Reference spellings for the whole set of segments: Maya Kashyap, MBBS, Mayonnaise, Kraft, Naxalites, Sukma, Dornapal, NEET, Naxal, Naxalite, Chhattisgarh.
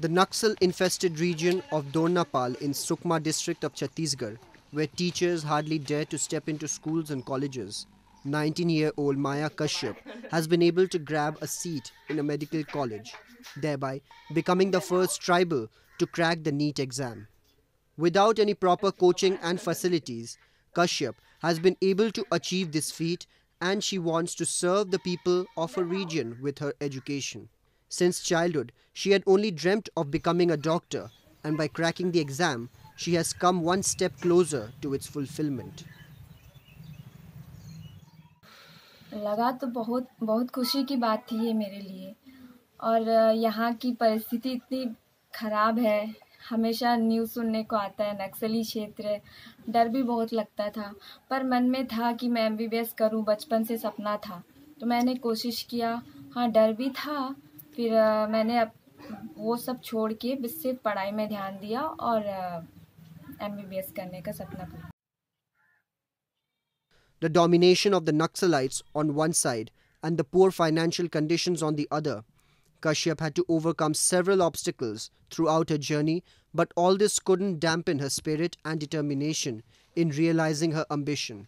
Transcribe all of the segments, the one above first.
the Naxal-infested region of Dornapal in Sukma district of Chhattisgarh, where teachers hardly dare to step into schools and colleges. 19-year-old Maya Kashyap has been able to grab a seat in a medical college, thereby becoming the first tribal to crack the NEET exam. Without any proper coaching and facilities, Kashyap has been able to achieve this feat, and she wants to serve the people of her region with her education. Since childhood, she had only dreamt of becoming a doctor, and by cracking the exam, she has come one step closer to its fulfillment. लगा तो बहुत बहुत खुशी की बात थी ये मेरे लिए, और यहाँ की परिस्थिति इतनी खराब है, हमेशा न्यूज़ सुनने को आता है, नक्सली क्षेत्र, डर भी बहुत लगता था, पर मन में था कि मैं MBBS करूँ, बचपन से सपना था, तो मैंने कोशिश किया, हाँ डर भी था, फिर मैंने वो सब छोड़ के बस सिर्फ पढ़ाई में ध्यान दिया और MBBS करने का सपना पूरा। The domination of the Naxalites on one side and the poor financial conditions on the other, Kashyap had to overcome several obstacles throughout her journey, but all this couldn't dampen her spirit and determination in realizing her ambition.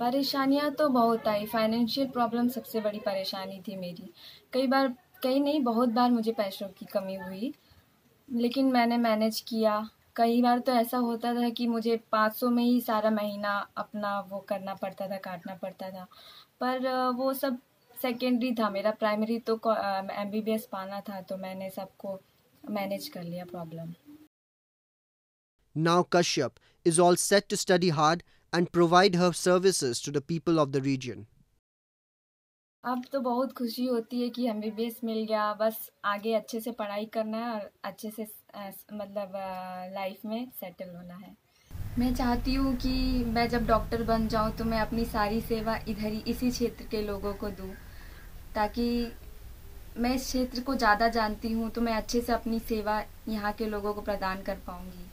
परेशानियां तो बहुत आई, financial problem सबसे बड़ी परेशानी थी मेरी। बहुत बार मुझे पैसों की कमी हुई, लेकिन मैंने मैनेज किया। कई बार तो ऐसा होता था कि मुझे 500 में ही सारा महीना अपना वो करना पड़ता था, काटना पड़ता था, पर वो सब सेकेंडरी था, मेरा प्राइमरी तो MBBS पाना था, तो मैंने सबको मैनेज कर लिया problem. Now Kashyap is all set to study hard and provide her services to the people of the region. अब तो बहुत खुशी होती है कि MBBS मिल गया, बस आगे अच्छे से पढ़ाई करना है और अच्छे से मतलब लाइफ में सेटल होना है। मैं चाहती हूँ कि मैं जब डॉक्टर बन जाऊँ तो मैं अपनी सारी सेवा इधर ही इसी क्षेत्र के लोगों को दूँ, ताकि मैं इस क्षेत्र को ज़्यादा जानती हूँ तो मैं अच्छे से अपनी सेवा यहाँ के लोगों को प्रदान कर पाऊँगी,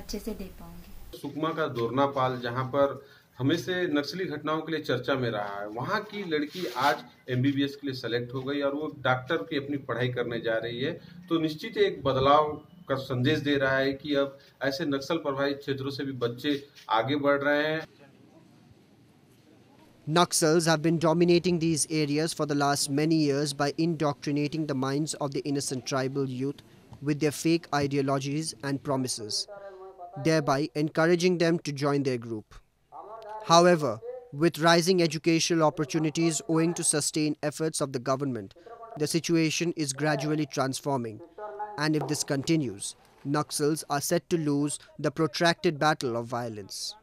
अच्छे से दे पाऊँगी। सुकमा का दोरनापाल, जहाँ पर हमेशा नक्सली घटनाओं के लिए चर्चा में रहा है, वहाँ की लड़की आज MBBS के लिए सेलेक्ट हो गई और वो डॉक्टर की अपनी पढ़ाई करने जा रही है, तो निश्चित एक बदलाव का संदेश दे रहा है कि अब ऐसे नक्सल प्रभावित क्षेत्रों से भी बच्चे आगे बढ़ रहे हैं। Naxals have been dominating these areas for the last many years by indoctrinating the minds of the innocent tribal youth with their fake ideologies and promises, thereby encouraging them to join their group. However, with rising educational opportunities owing to sustained efforts of the government, the situation is gradually transforming. And if this continues, Naxals are set to lose the protracted battle of violence.